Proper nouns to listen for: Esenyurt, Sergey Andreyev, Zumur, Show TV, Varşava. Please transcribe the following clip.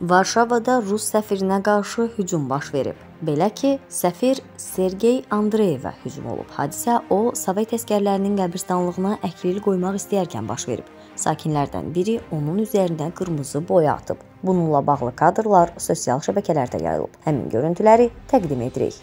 Varşavada Rus səfirinə qarşı hücum baş verib. Belə ki, səfir Sergey Andreyevə hücum olub. Hadisə o, Sovet əsgərlərinin qəbristanlığına əklil qoymaq istəyərkən baş verib. Sakinlərdən biri onun üzərinə qırmızı boya atıb. Bununla bağlı kadrlar sosial şəbəkələrdə yayılıb. Həmin görüntüləri təqdim edirik.